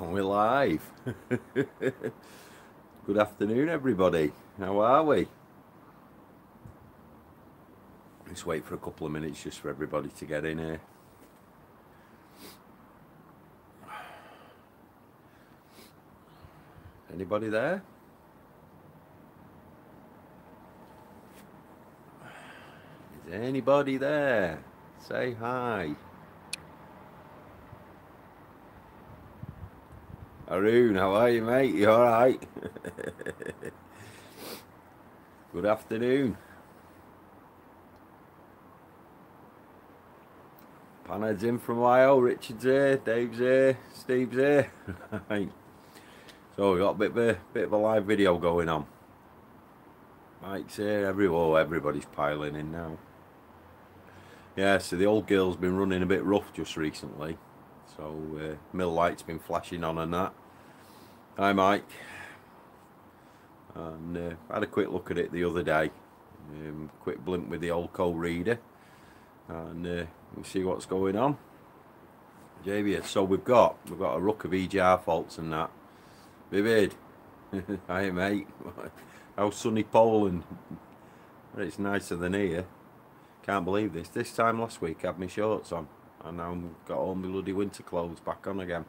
And we're live. Good afternoon, everybody. How are we? Let's wait for a couple of minutes just for everybody to get in here. Anybody there? Is anybody there? Say hi. Arun, how are you, mate? You all right? Good afternoon. Panhead's in from Ohio. Richard's here. Dave's here. Steve's here. Right. So we got a bit of a live video going on. Mike's here. Everybody's piling in now. Yeah. So the old girl's been running a bit rough just recently. So mill light's been flashing on and that. Hi, Mike. And I had a quick look at it the other day. Quick blink with the old co-reader, and we'll see what's going on. Javier. So we've got a ruck of EGR faults and that. Vivid. Hi, mate. How sunny Poland. It's nicer than here. Can't believe this. This time last week I had my shorts on, and now I've got all my bloody winter clothes back on again.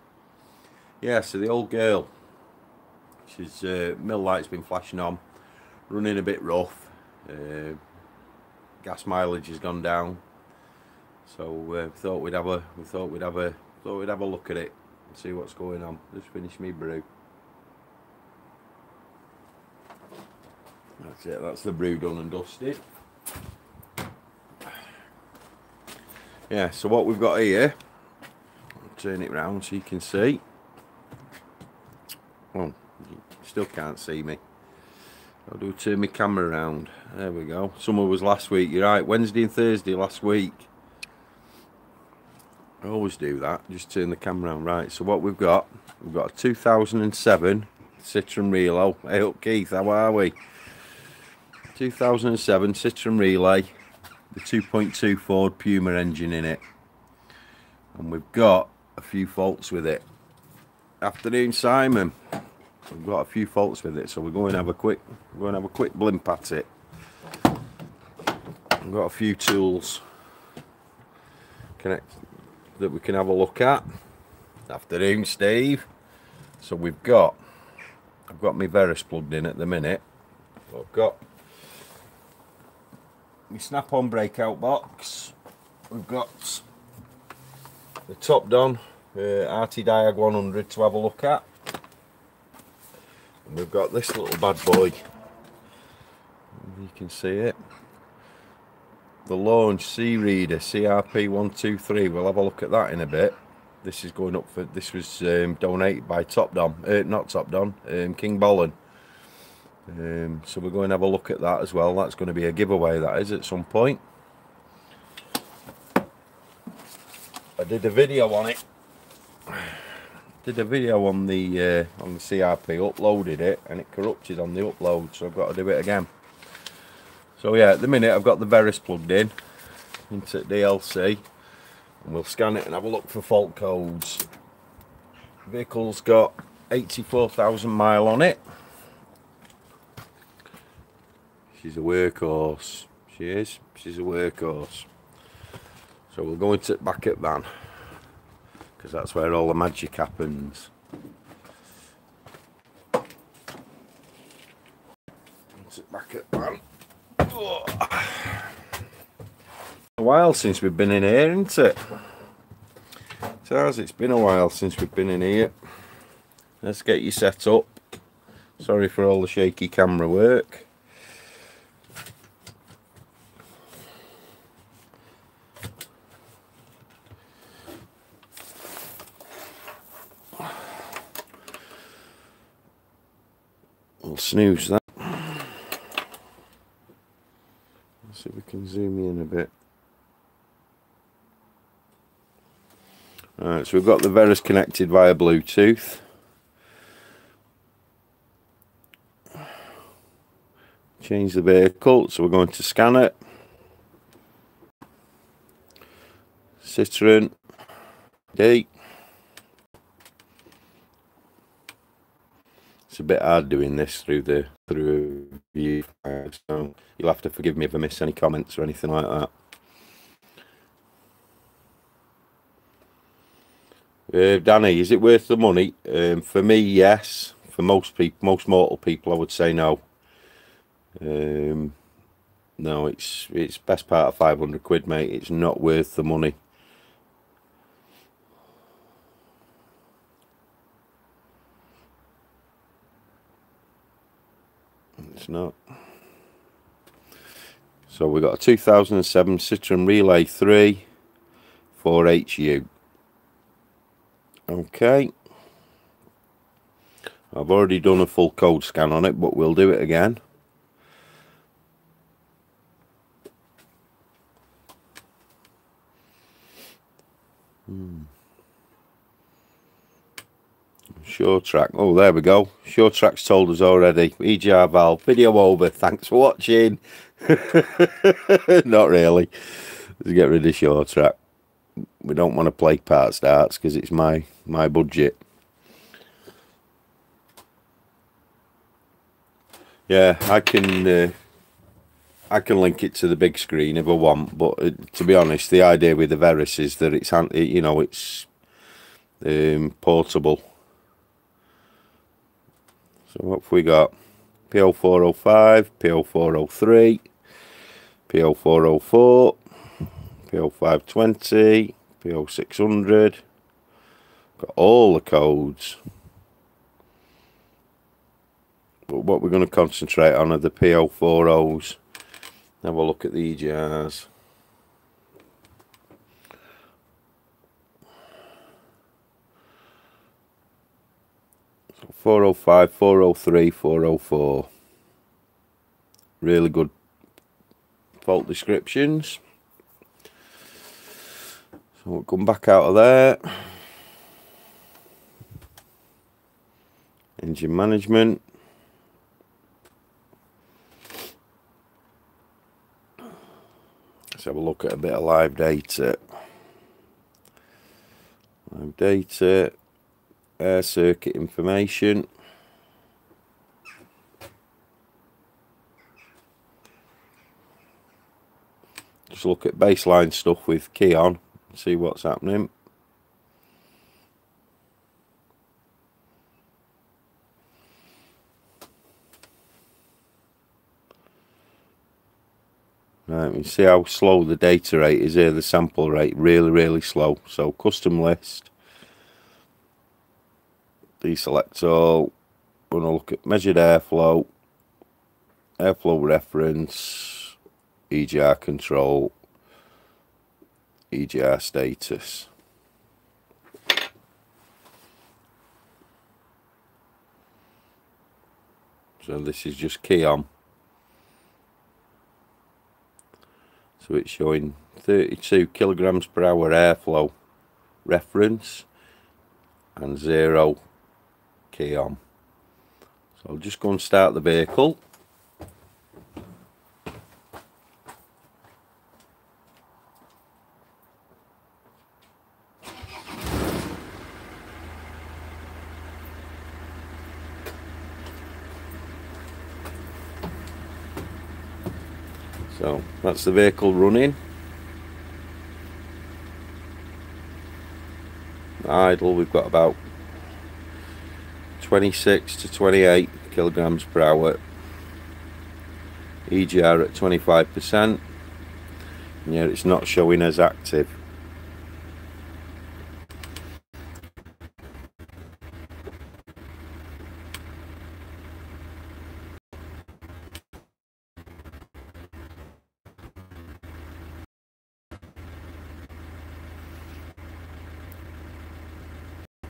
Yeah, so the old girl, she's mill light's been flashing on, running a bit rough, gas mileage has gone down. So thought we'd have a look at it and see what's going on. Just finish me brew. That's it. That's the brew done and dusted. Yeah, so what we've got here, I'll turn it round so you can see. Oh, you still can't see me. I'll do turn my camera around. There we go. Summer was last week, you're right, Wednesday and Thursday last week. I always do that, just turn the camera around. Right, so what we've got a 2007 Citroen Relay. Hey up, Keith, how are we? 2007 Citroen Relay. The 2.2 Ford Puma engine in it, and we've got a few faults with it. Afternoon, Simon. We've got a few faults with it, so we're going to have a quick blimp at it. We've got a few tools that we can have a look at. Afternoon, Steve. So I've got my Verus plugged in at the minute. I've got my Snap-on breakout box. We've got the Topdon RT Diag 100 to have a look at, and we've got this little bad boy. You can see it. The Launch C reader CRP123. We'll have a look at that in a bit. This is going up for. This was donated by Topdon, not Topdon, Kinbolin. So we're going to have a look at that as well. That's going to be a giveaway, that is, at some point. I did a video on it. Did a video on the CRP, uploaded it, and it corrupted on the upload, so I've got to do it again. So yeah, at the minute I've got the Verus plugged in into DLC, and we'll scan it and have a look for fault codes. The vehicle's got 84,000 mile on it. She's a workhorse. She is. She's a workhorse. So we'll go into the back at van, because that's where all the magic happens. Into the back at van. Oh. A while since we've been in here, isn't it? Taz, it's been a while since we've been in here. Let's get you set up. Sorry for all the shaky camera work. Snooze that. Let's see if we can zoom in a bit. Alright, so we've got the Verus connected via Bluetooth. Change the vehicle, so we're going to scan it. Citroen D. It's a bit hard doing this through the viewfinder, so you'll have to forgive me if I miss any comments or anything like that. Danny, is it worth the money? For me, yes. For most people, most mortal people, I would say no. No, it's best part of 500 quid, mate. It's not worth the money. It's not. So we got a 2007 Citroen Relay 3 4HU. Okay, I've already done a full code scan on it, but we'll do it again. Sure track. Oh, there we go. Sure track's told us already. EGR valve video over. Thanks for watching. Not really. Let's get rid of Sure track. We don't want to play part starts because it's my budget. Yeah, I can link it to the big screen if I want, but to be honest, the idea with the Verus is that it's portable. So what have we got? P0405, P0403, P0404, P0520, P0600. Got all the codes. But what we're going to concentrate on are the P040s. Have a look at the EGRs. So 405, 403, 404. Really good fault descriptions. So we'll come back out of there. Engine management. Let's have a look at a bit of live data. Live data, air circuit information. Just look at baseline stuff with key on. See what's happening. Right, we see how slow the data rate is here, the sample rate, really slow. So custom list, deselect all. We're going to look at measured airflow, airflow reference, EGR control, EGR status. So this is just key on. So it's showing 32 kilograms per hour airflow reference and 0 key on. So I'll just go and start the vehicle. So that's the vehicle running. Idle, we've got about 26 to 28 kilograms per hour. EGR at 25%. And yet it's not showing as active.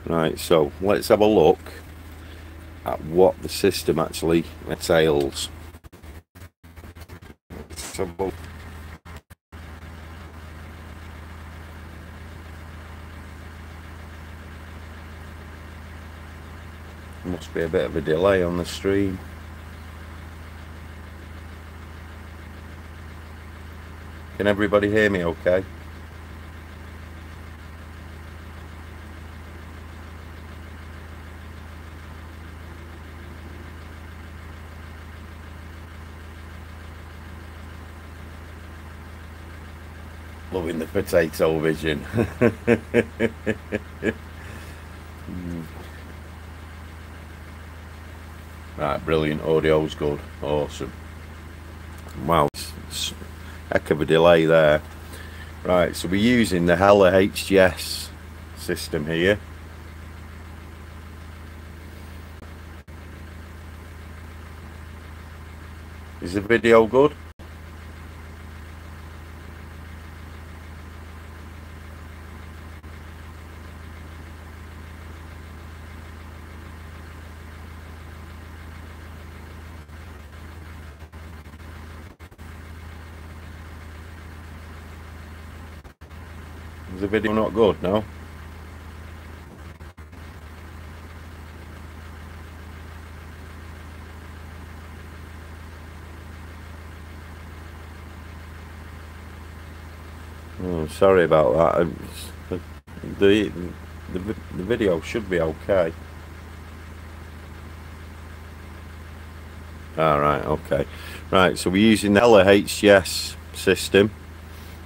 Right, so let's have a look at what the system actually entails. Let's have a look. Must be a bit of a delay on the stream. Can everybody hear me okay? Loving the potato vision. Right, brilliant. Audio's good. Awesome. Wow, it's a heck of a delay there. Right, so we're using the Hella HGS system here. Is the video good? Is the video not good? No? Sorry about that. The video should be okay. Alright, okay. Right, so we're using the Hella HGS system.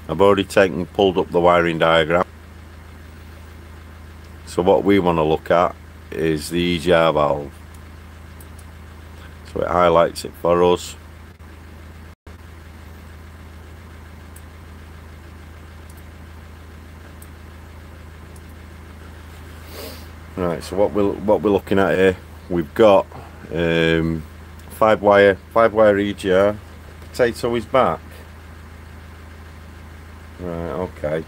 I've already pulled up the wiring diagram. So what we want to look at is the EGR valve. So it highlights it for us. Right, so what we're looking at here, we've got five wire EGR. Potato is back. Right, okay.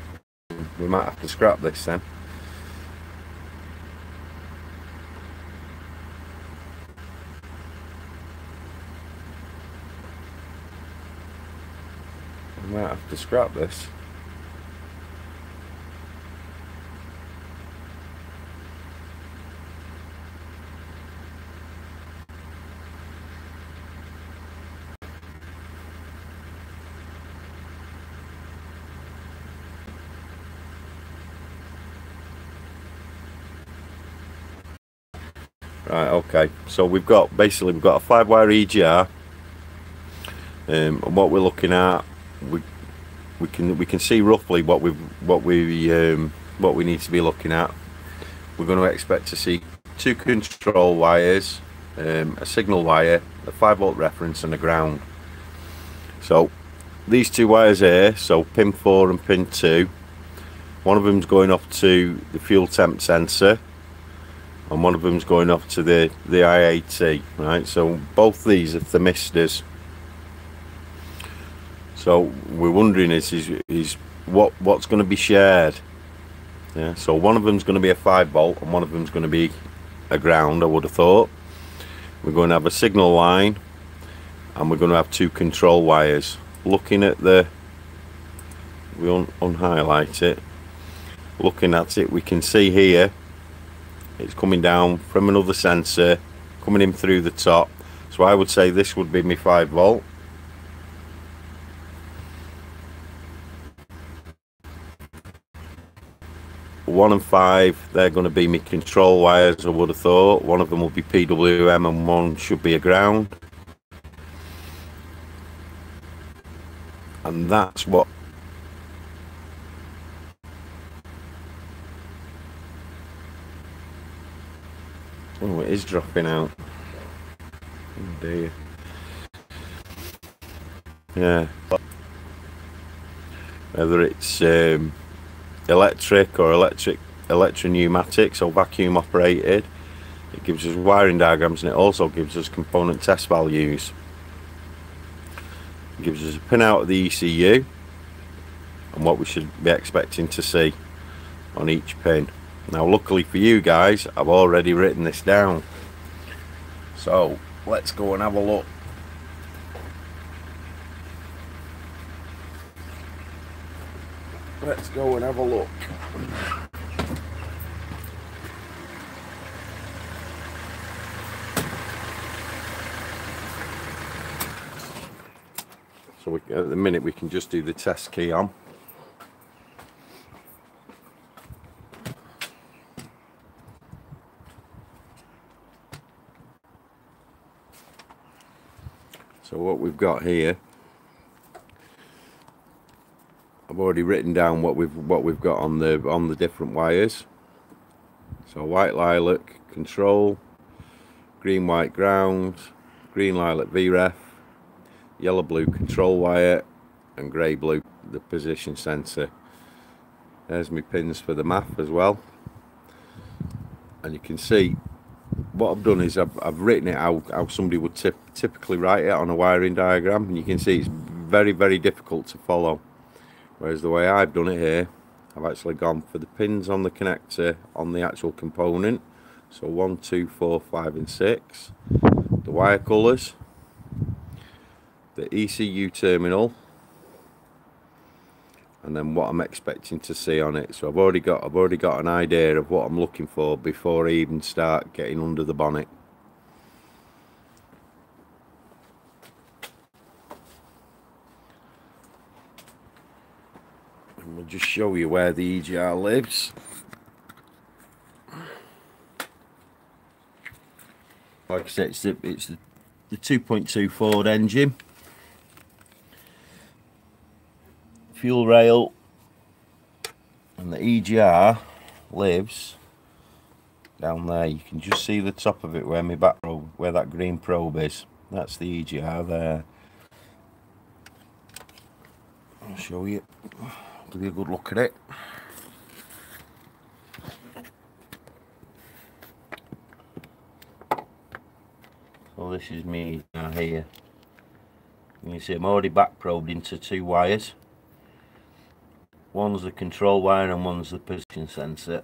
We might have to scrap this then. We might have to scrap this. Right, okay, so we've got basically a 5-wire EGR, and what we're looking at, we can see roughly what we need to be looking at. We're going to expect to see two control wires, a signal wire, a 5-volt reference, and a ground. So these two wires here, so pin 4 and pin 2, one of them's going off to the fuel temp sensor, and one of them's going off to the IAT, right? So both these are thermistors. So we're wondering is what's going to be shared. Yeah. So one of them's going to be a 5-volt, and one of them's going to be a ground. I would have thought. We're going to have a signal line, and we're going to have two control wires. Looking at the, we unhighlight it. Looking at it, we can see here. It's coming down from another sensor, coming in through the top. So I would say this would be my 5-volt. One and 5, they're going to be my control wires, I would have thought. One of them will be PWM and one should be a ground. And that's what... Oh, it is dropping out. Oh dear. Yeah. Whether it's electric or electro-pneumatics or vacuum operated, it gives us wiring diagrams, and it also gives us component test values. It gives us a pin out of the ECU and what we should be expecting to see on each pin. Now luckily for you guys, I've already written this down, so let's go and have a look. Let's go and have a look. So at the minute we can just do the test key on. So what we've got here, I've I've already written down what we've got on the different wires. So white lilac control, green white ground, green lilac VREF, yellow blue control wire, and grey blue the position sensor. There's my pins for the map as well, and you can see what I've done is I've written it how somebody would typically write it on a wiring diagram, and you can see it's very, very difficult to follow. Whereas the way I've done it here, I've actually gone for the pins on the connector on the actual component, so 1, 2, 4, 5 and 6, the wire colours, the ECU terminal, and then what I'm expecting to see on it. So I've already got an idea of what I'm looking for before I even start getting under the bonnet. And we'll just show you where the EGR lives. Like I said, it's the 2.2 Ford engine. Fuel rail, and the EGR lives down there. You can just see the top of it where my back probe, where that green probe is. That's the EGR there. I'll show you, give you a good look at it. So this is me down here. You can see I'm already back probed into two wires. One's the control wire and one's the position sensor.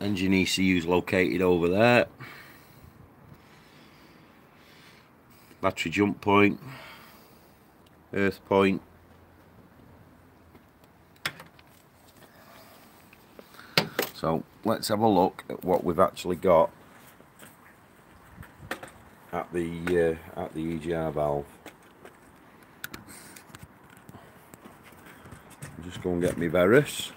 Engine ECU is located over there. Battery jump point, earth point, so let's have a look at what we've actually got at the EGR valve. Just go and get me Verus.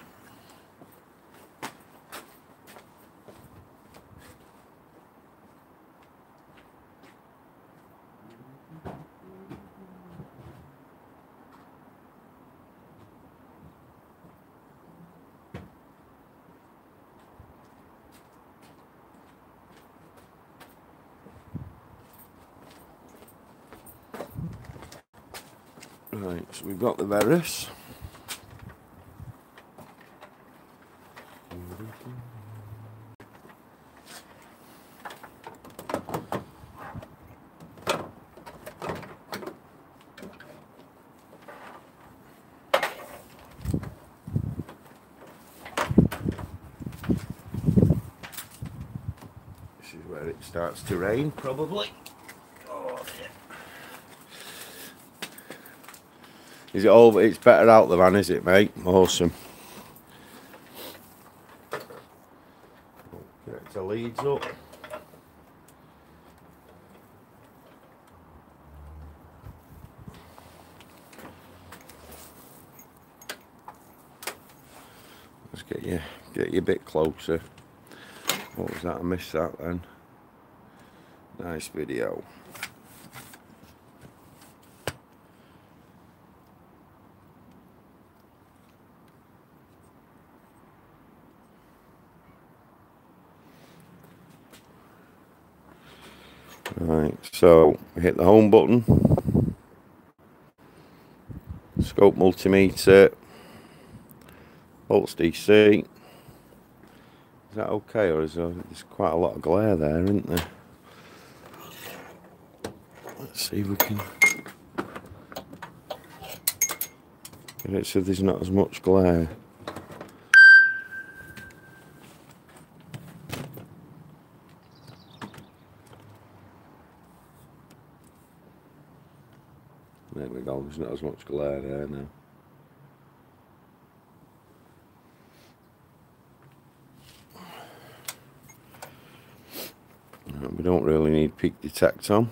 Right, so we've got the Verus. Starts to rain, probably. Oh, yeah. Is it all? It's better out the van, is it, mate? Awesome. Get the leads up. Let's get you a bit closer. What was that? I missed that then. Nice video. Right, so hit the home button, scope multimeter, pulse DC. Is that okay, or is there, there's quite a lot of glare there, isn't there? See if we can. Let's see if there's not as much glare. There we go, there's not as much glare there now. No, we don't really need peak detect on.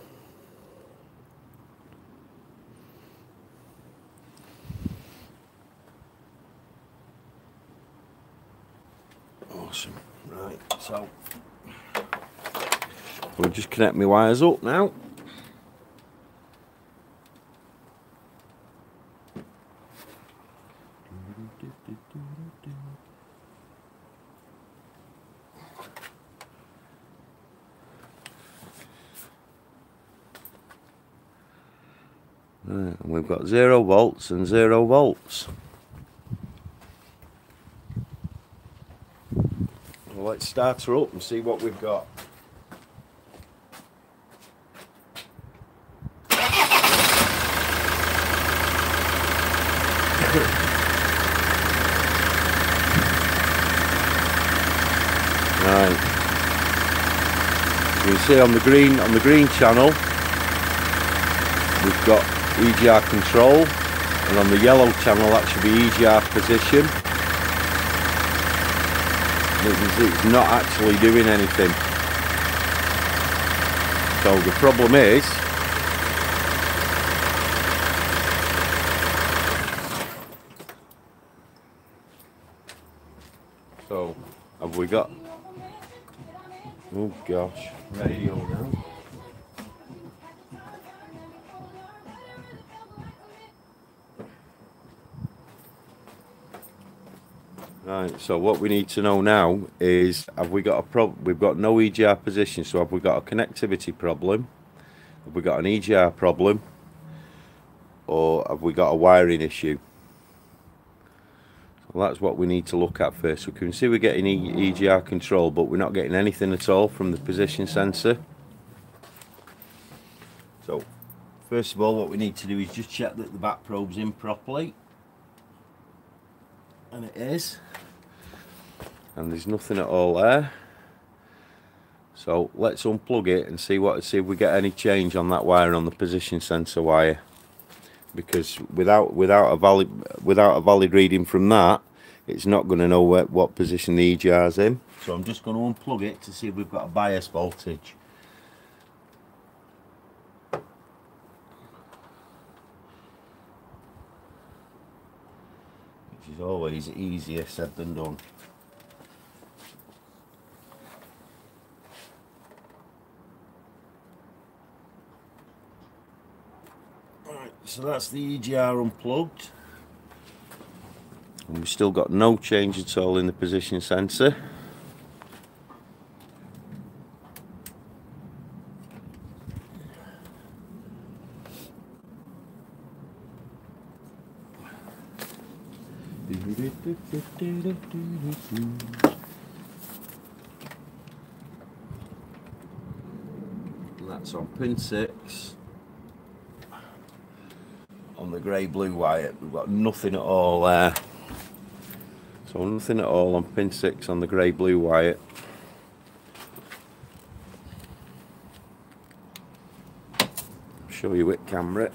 Connect my wires up now. I've got 0 volts and 0 volts. Well, let's start her up and see what we've got. Right. You can see on the green channel we've got EGR control, and on the yellow channel that should be EGR position. You can see it's not actually doing anything. So the problem is have we got? Oh gosh, radio now. Right, so what we need to know now is, have we got a problem? We've got no EGR position, so have we got a connectivity problem? Have we got an EGR problem? Or have we got a wiring issue? Well, that's what we need to look at first. We can see we're getting EGR control, but we're not getting anything at all from the position sensor. So, first of all, what we need to do is just check that the back probe's in properly. And it is. And there's nothing at all there. So, let's unplug it and see if we get any change on that wire, on the position sensor wire. Because without a valid reading from that, it's not going to know what position the EGR is in. So I'm just going to unplug it to see if we've got a bias voltage. Which is always easier said than done. So that's the EGR unplugged, and we've still got no change at all in the position sensor. And that's on pin 6. The grey blue wire, we've got nothing at all there, so nothing at all on pin 6 on the grey blue wire. I'll show you with camera.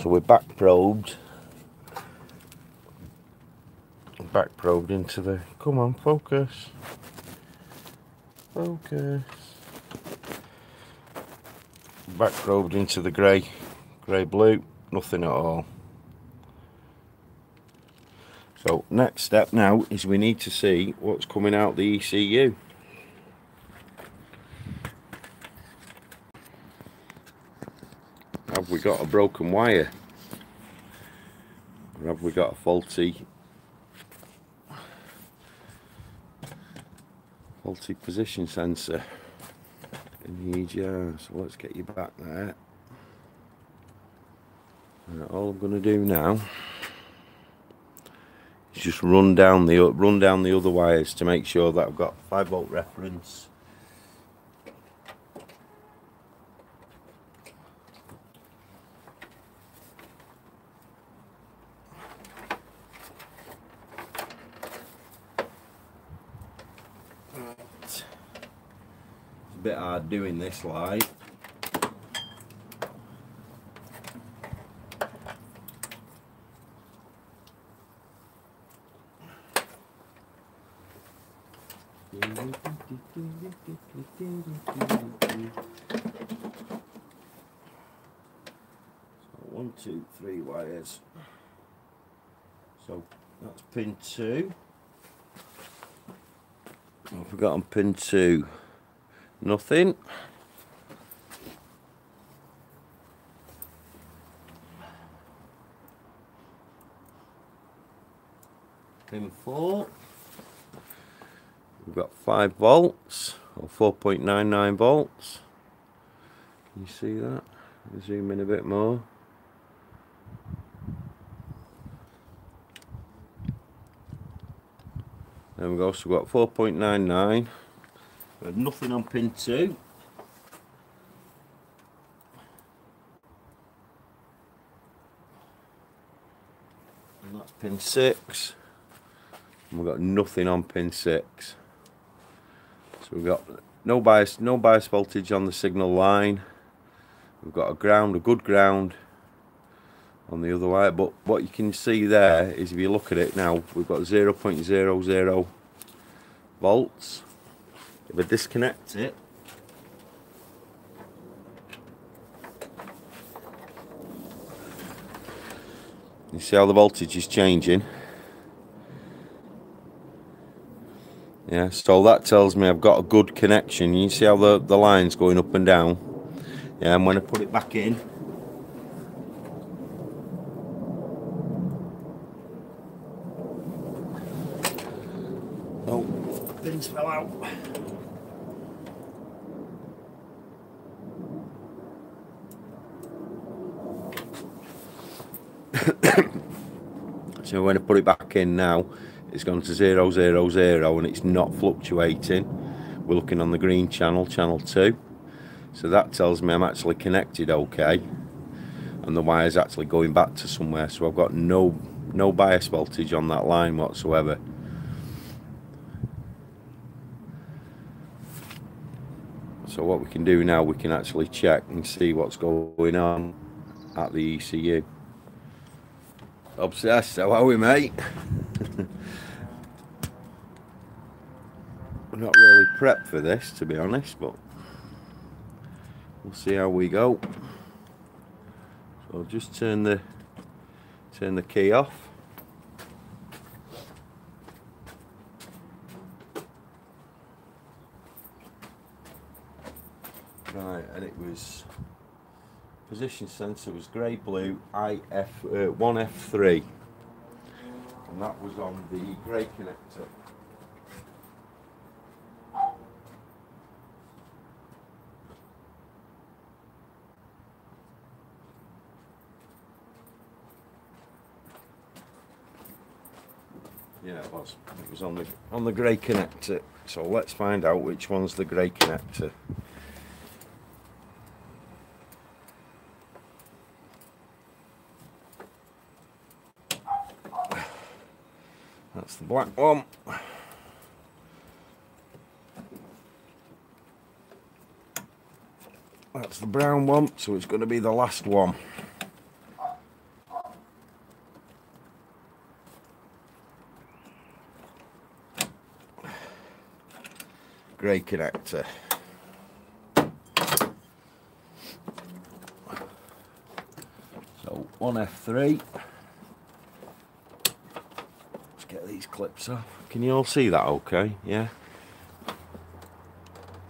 So we're back probed into the, come on, focus, back probed into the grey blue, nothing at all. So next step now is we need to see what's coming out the ECU. Have we got a broken wire, or have we got a faulty position sensor in the EGR? So let's get you back there. Right, all I'm going to do now is just run down the other wires to make sure that I've got 5 volt reference. Bit hard doing this live. So 1, 2, 3 wires. So that's pin 2. I forgot on pin 2. Nothing. Info. We've got 5 volts or 4.99 volts. Can you see that? Zoom in a bit more. Then we've also got 4.99. We had nothing on pin 2. And that's pin 6. And we've got nothing on pin 6. So we've got no bias voltage on the signal line. We've got a ground, a good ground on the other wire, but what you can see there is if you look at it now, we've got 0.00 volts. If I disconnect it, you see how the voltage is changing. Yeah, so that tells me I've got a good connection. You see how the line's going up and down. Yeah, and when I put it back in, oh, things fell out. So when I put it back in now, it's gone to 000 and it's not fluctuating. We're looking on the green channel, channel 2. So that tells me I'm actually connected okay, and the wire's actually going back to somewhere, so I've got no bias voltage on that line whatsoever. So what we can do now, we can actually check and see what's going on at the ECU. Obsessed, how are we, mate? We're not really prepped for this, to be honest, but we'll see how we go. So I'll just turn the key off. Right, and it was position sensor was grey blue IF1F3, and that was on the grey connector. Yeah, it was on the grey connector. So let's find out which one's the grey connector. That's the black one. That's the brown one, so it's going to be the last one. Grey connector. So 1F3. Let's get these clips off. Can you all see that okay? Yeah.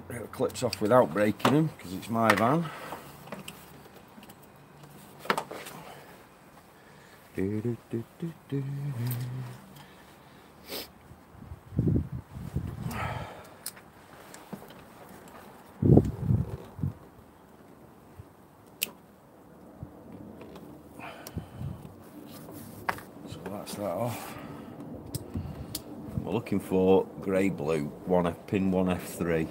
Get the clips off without breaking them because it's my van. Do, do, do, do, do. For grey blue pin 1F3,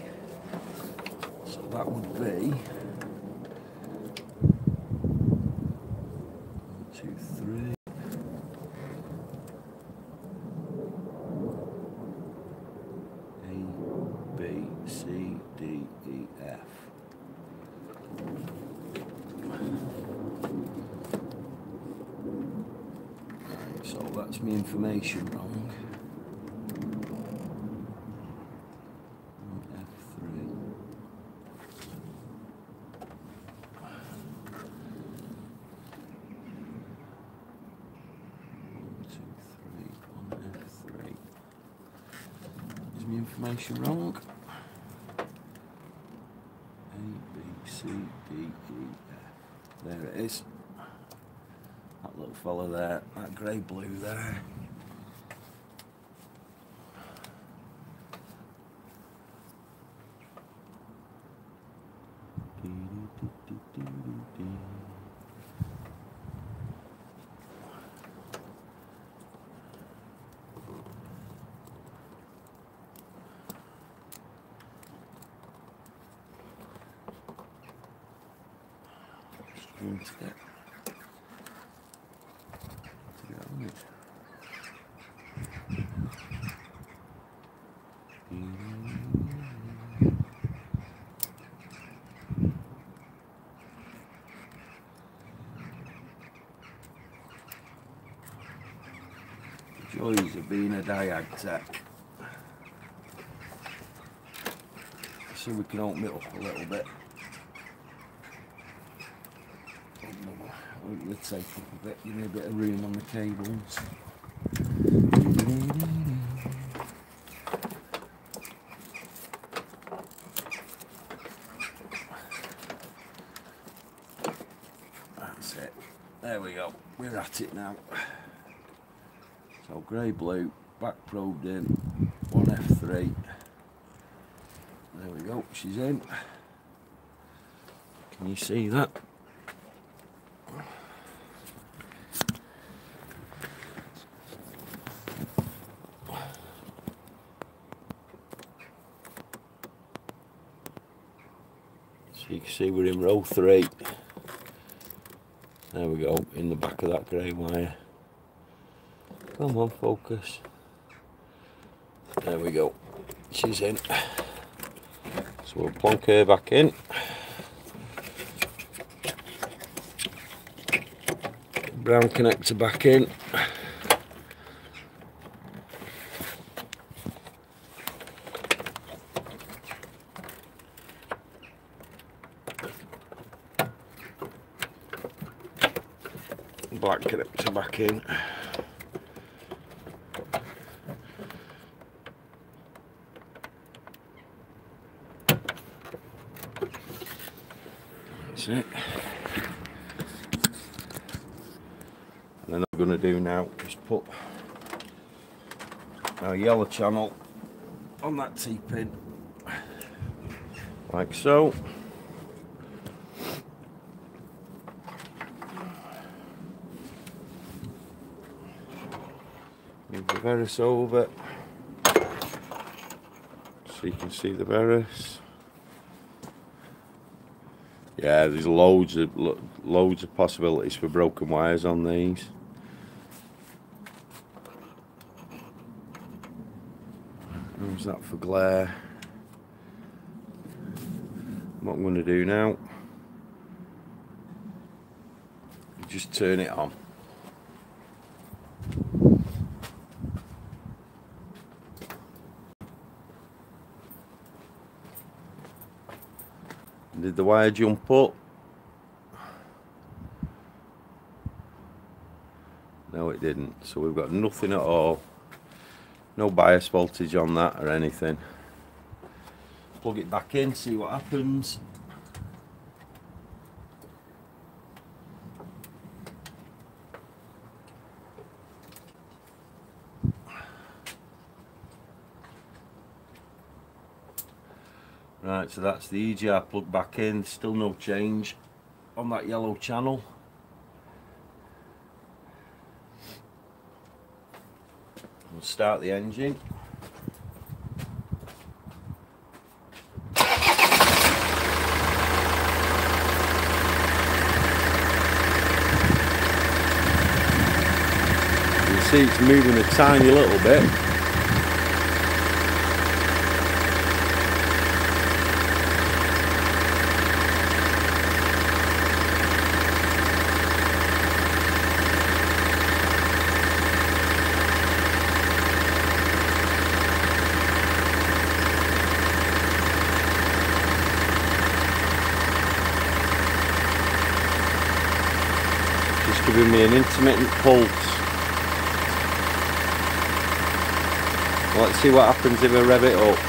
so that would be 1, 2, 3. A, B, C, D, E, F. Right, so that's my information wrong. Wrong. A, B, C, D, E, F. There it is. That little fella there, that grey blue there. Joys of being a Diag tech. See, we can open it up a little bit. Let's take up a bit, give me a bit of room on the cables. That's it. There we go. We're at it now. So grey blue, back probed in, 1F3. There we go, she's in. Can you see that? So you can see we're in row 3. There we go, in the back of that grey wire. Come on, focus. There we go. She's in. So we'll plonk her back in. Brown connector back in. Black connector back in. It. And then I'm going to do now is put our yellow channel on that T-pin like so. Move the Verus over so you can see the Verus. Yeah, there's loads of possibilities for broken wires on these. How's that for glare? What I'm going to do now, just turn it on. Did the wire jump up? No, it didn't. So we've got nothing at all. No bias voltage on that or anything. Plug it back in, see what happens. Right, so that's the EGR plugged back in, still no change on that yellow channel. We'll start the engine. You see it's moving a tiny little bit. Giving me an intermittent pulse. Let's see what happens if I rev it up.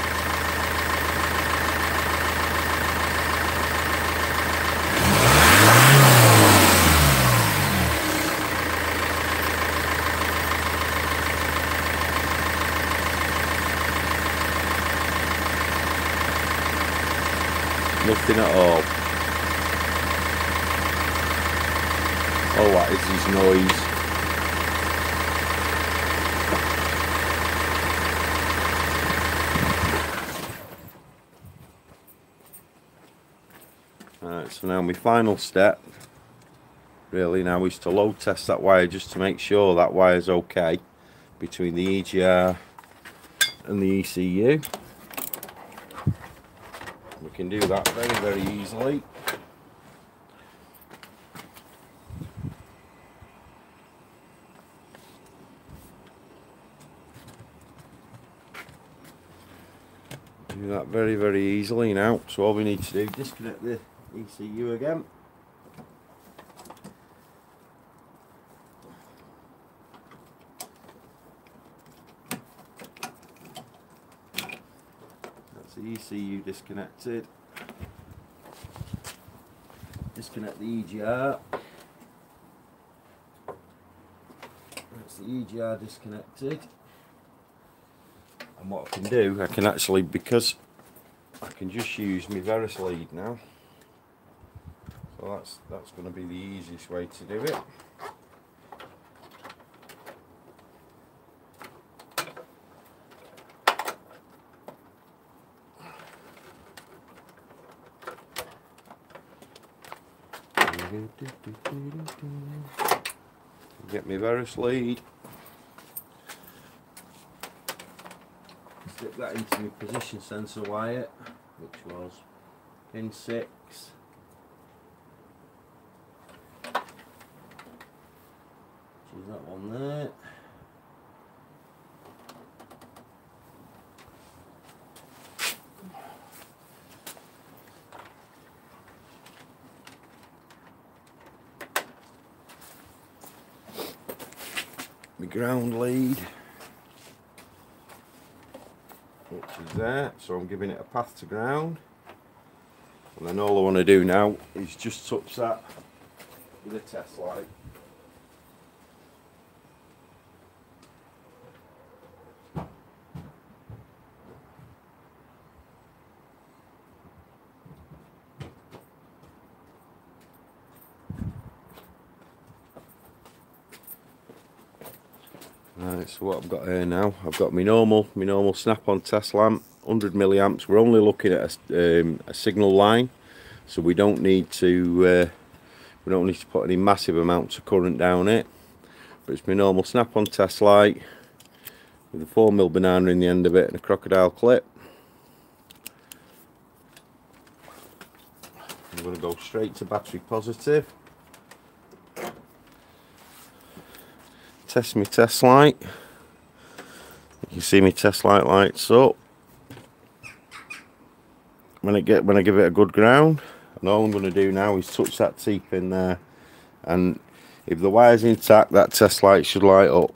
Nothing at all. All that is noise. Alright, so now my final step really now is to load test that wire just to make sure that wire is okay between the EGR and the ECU. We can do that very easily. Do that very easily now. So all we need to do is disconnect the ECU again. That's the ECU disconnected. Disconnect the EGR. That's the EGR disconnected. And what I can do, I can actually, because I can just use my Verus lead now, so that's going to be the easiest way to do it. Get my Verus lead. Stick that into my position sensor wire, which was pin 6. Choose that one there. My ground lead, which is there, so I'm giving it a path to ground, and then all I want to do now is just touch that with a test light. Right, so what I've got here now, I've got my normal Snap-on test lamp, 100 milliamps. We're only looking at a signal line, so we don't need to put any massive amounts of current down it. But it's my normal Snap-on test light with a 4mm banana in the end of it and a crocodile clip. I'm going to go straight to battery positive. Test my test light. You can see my test light lights up. When I give it a good ground, and all I'm going to do now is touch that T-pin there, and if the wire's intact, that test light should light up.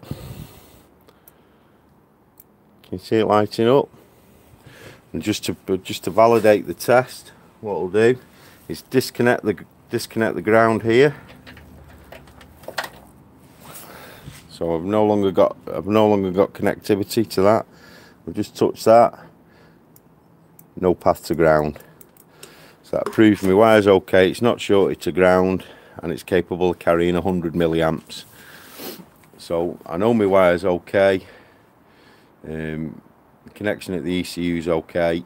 Can you see it lighting up? And just to validate the test, what I'll do is disconnect the ground here. So I've no longer got connectivity to that. I've just touched that. No path to ground. So that proves my wire's okay. It's not shorted to ground, and it's capable of carrying 100 milliamps. So I know my wire's okay. The connection at the ECU's okay.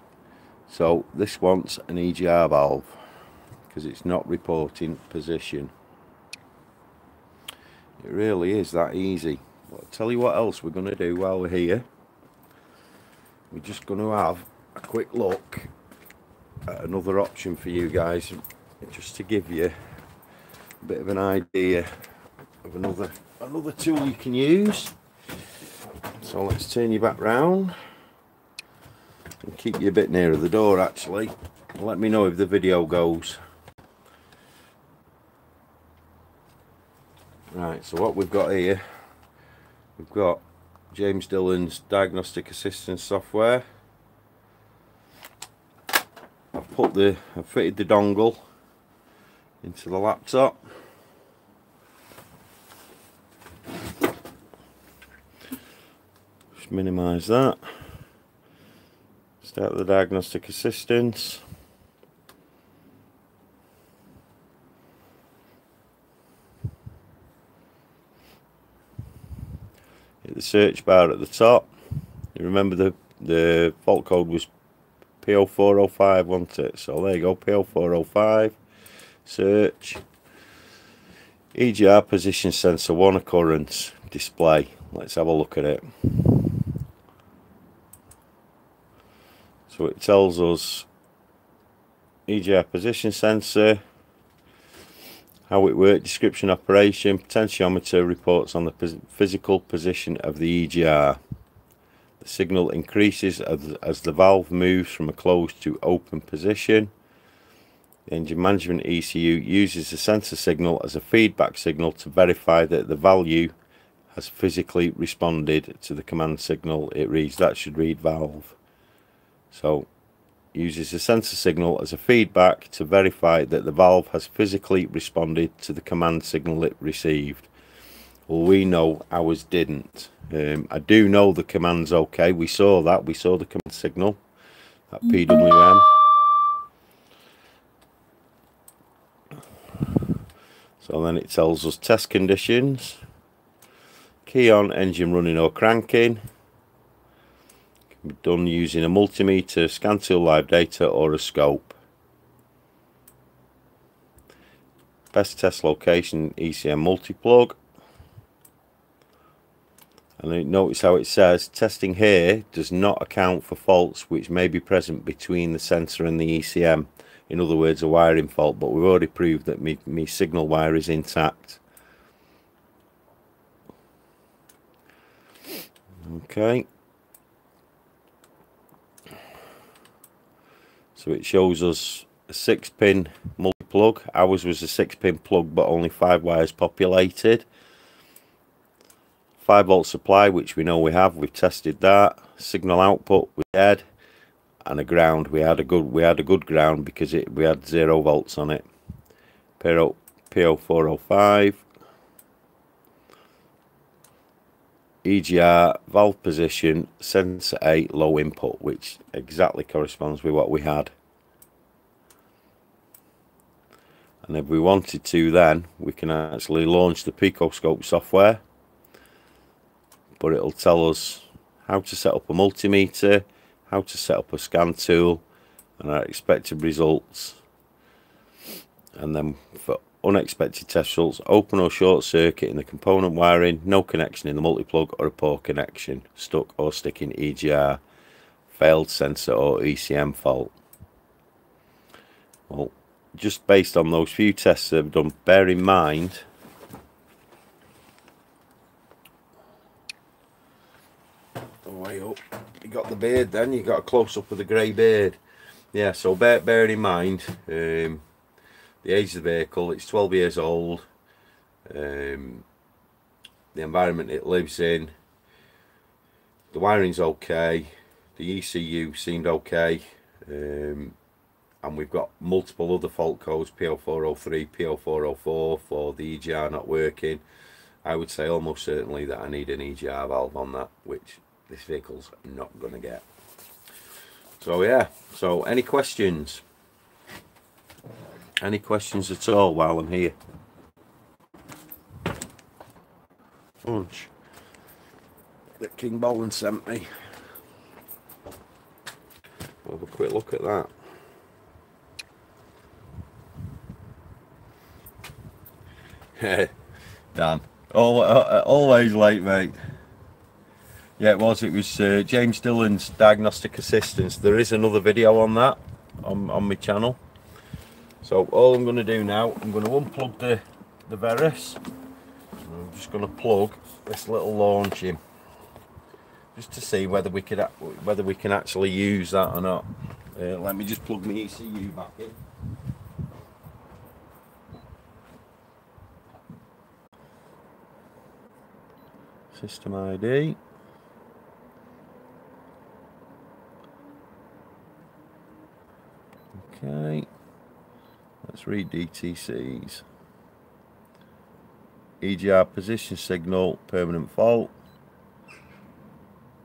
So this wants an EGR valve because it's not reporting position. It really is that easy. But I'll tell you what else we're going to do while we're here. We're just going to have a quick look at another option for you guys, just to give you a bit of an idea of another tool you can use. So let's turn you back round and keep you a bit nearer the door actually. Let me know if the video goes. Right, so what we've got here, we've got James Dillon's Diagnostic Assistance software. I've fitted the dongle into the laptop. Just minimise that. Start the Diagnostic Assistance. at the search bar at the top. Remember the fault code was P0405, wasn't it? So there you go, P0405, search, EGR position sensor 1 occurrence display. Let's have a look at it. So it tells us EGR position sensor, how it worked, description, operation, potentiometer reports on the physical position of the EGR. The signal increases as the valve moves from a closed to open position. The engine management ECU uses the sensor signal as a feedback signal to verify that the value has physically responded to the command signal. It reads, that should read valve. So uses the sensor signal as a feedback to verify that the valve has physically responded to the command signal it received. Well, we know ours didn't. I do know the command's okay. We saw that. We saw the command signal at PWM. So then it tells us test conditions. Key on, engine running or cranking. Can be done using a multimeter, scan tool, live data or a scope. Best test location, ECM multiplug. And notice how it says testing here does not account for faults which may be present between the sensor and the ECM. In other words, a wiring fault, but we've already proved that my signal wire is intact. Okay. So it shows us a 6-pin multi-plug. Ours was a 6-pin plug, but only 5 wires populated. 5-volt supply, which we know we have, we've tested that. Signal output we had, and a ground. We had a good ground because we had 0 volts on it. P0405. EGR valve position sensor 8 low input, which exactly corresponds with what we had. And if we wanted to, then we can actually launch the PicoScope software. But it'll tell us how to set up a multimeter, how to set up a scan tool, and our expected results. And then for unexpected test results, open or short circuit in the component wiring, no connection in the multiplug, or a poor connection, stuck or sticking EGR, failed sensor or ECM fault. Well, just based on those few tests that I've done, bear in mind way up. You got the beard, then you got a close-up of the grey beard. Yeah, so bear in mind the age of the vehicle. It's 12 years old. The environment it lives in, the wiring's okay, the ECU seemed okay, and we've got multiple other fault codes, P0403, P0404 for the EGR not working. I would say almost certainly that I need an EGR valve on that, which this vehicle's not gonna get. So yeah, so any questions? Any questions at all while I'm here? Punch that Kinbolin sent me. We'll have a quick look at that. Yeah, Dan, always late, mate. Yeah, it was James Dillon's Diagnostic Assistance. There is another video on that on my channel. So all I'm going to do now, I'm going to unplug the Verus. I'm just going to plug this little launch in, just to see whether we can actually use that or not. Let me just plug my ECU back in. System ID. Okay, let's read DTCs. EGR position signal, permanent fault.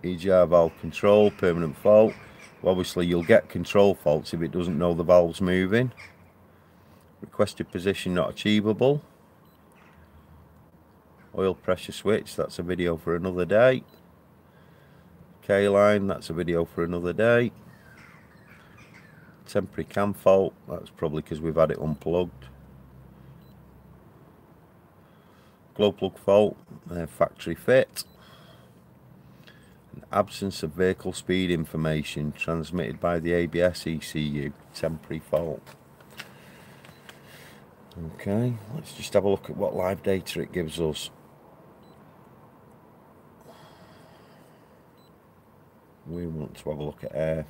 EGR valve control, permanent fault. Well, obviously you'll get control faults if it doesn't know the valve's moving. Requested position not achievable. oil pressure switch, that's a video for another day. K-line, that's a video for another day. Temporary cam fault, that's probably because we've had it unplugged. Glow plug fault, factory fit. An absence of vehicle speed information transmitted by the ABS ECU, temporary fault. Okay, let's just have a look at what live data it gives us. We want to have a look at air,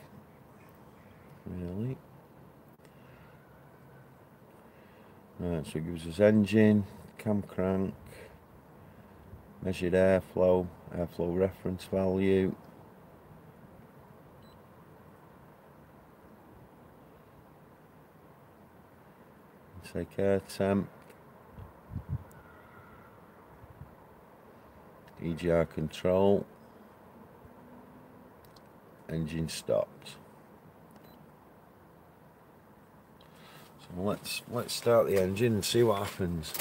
really. Right, so it gives us engine, cam crank, measured airflow, airflow reference value. Take air temp, EGR control, engine stopped. So let's start the engine and see what happens.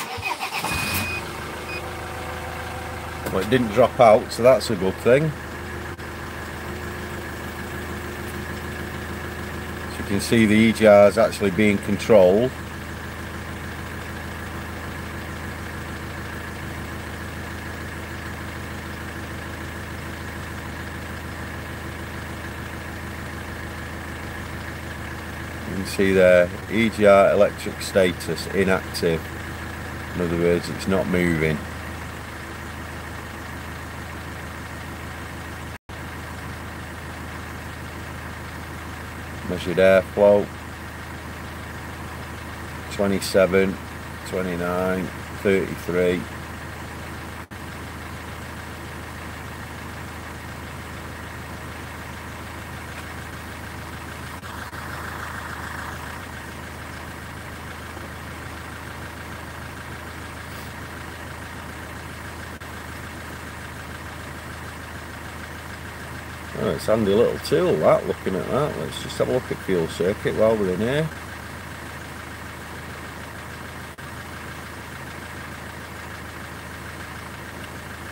Well, it didn't drop out, so that's a good thing. So you can see the EGR is actually being controlled. See there, EGR electric status inactive, in other words it's not moving. Measured airflow 27, 29, 33. It's handy little tool that, looking at that. Let's just have a look at fuel circuit while we're in here.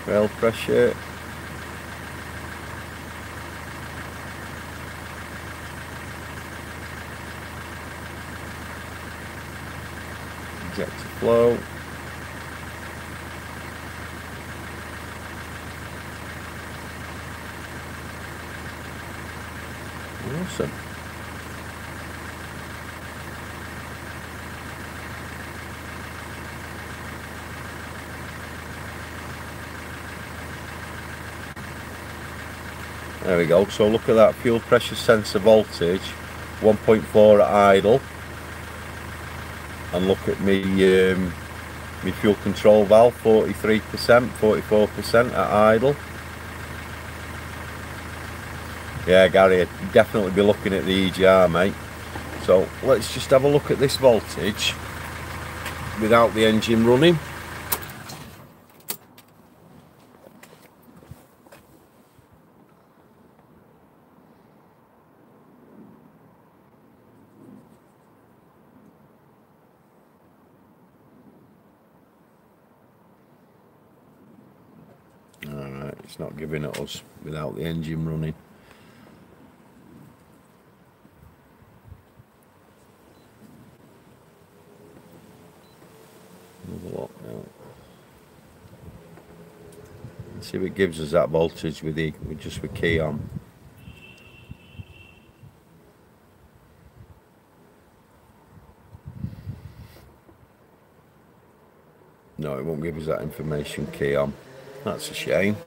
Rail pressure. Injector flow. Awesome. There we go. So look at that, fuel pressure sensor voltage 1.4 at idle, and look at me my fuel control valve 43%, 44% at idle. Yeah, Gary, I'd definitely be looking at the EGR, mate. So let's just have a look at this voltage without the engine running. All right, it's not giving it us without the engine running. See if it gives us that voltage with the just with key on. No, it won't give us that information, key on. That's a shame.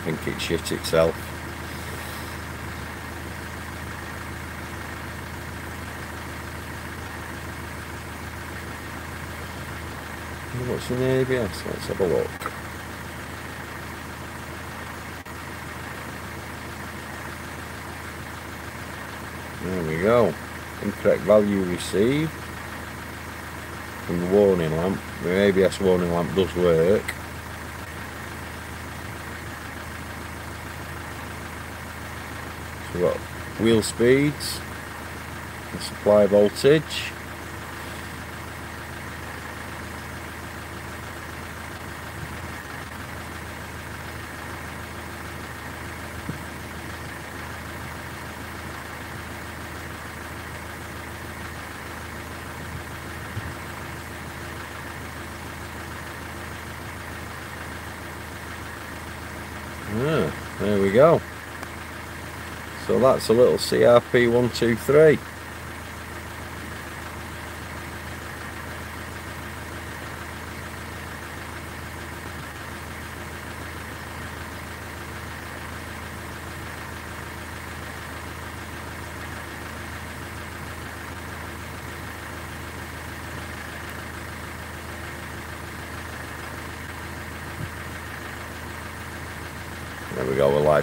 think it shit itself. What's in the ABS? Let's have a look. There we go. Incorrect value received from the warning lamp. The ABS warning lamp does work. So we've got wheel speeds and supply voltage. Go. So that's a little CRP123.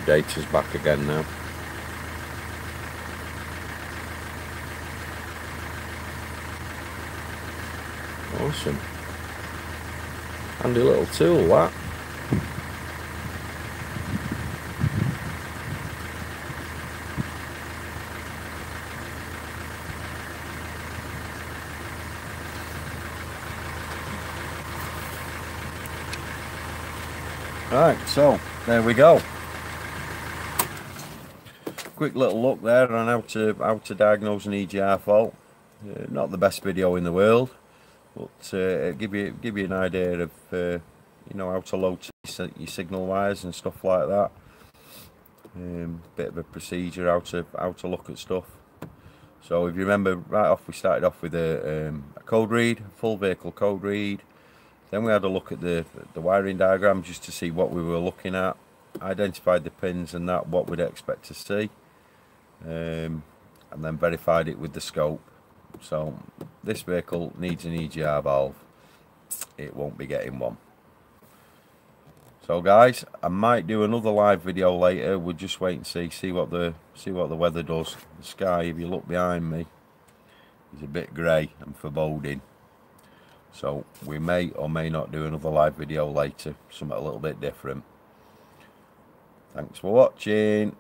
Data's back again now. Awesome. Handy little tool that. Right, so there we go. Quick little look there on how to diagnose an EGR fault. Not the best video in the world, but give you an idea of you know, how to load your signal wires and stuff like that. Bit of a procedure how to look at stuff. So if you remember right off, we started off with a code read, full vehicle code read. Then we had a look at the wiring diagram just to see what we were looking at. Identified the pins and that what we'd expect to see. And then verified it with the scope. So this vehicle needs an EGR valve. It won't be getting one. So guys, I might do another live video later. We'll just wait and see what the weather does. The sky, if you look behind me, is a bit grey and foreboding. So we may or may not do another live video later. Something a little bit different. Thanks for watching.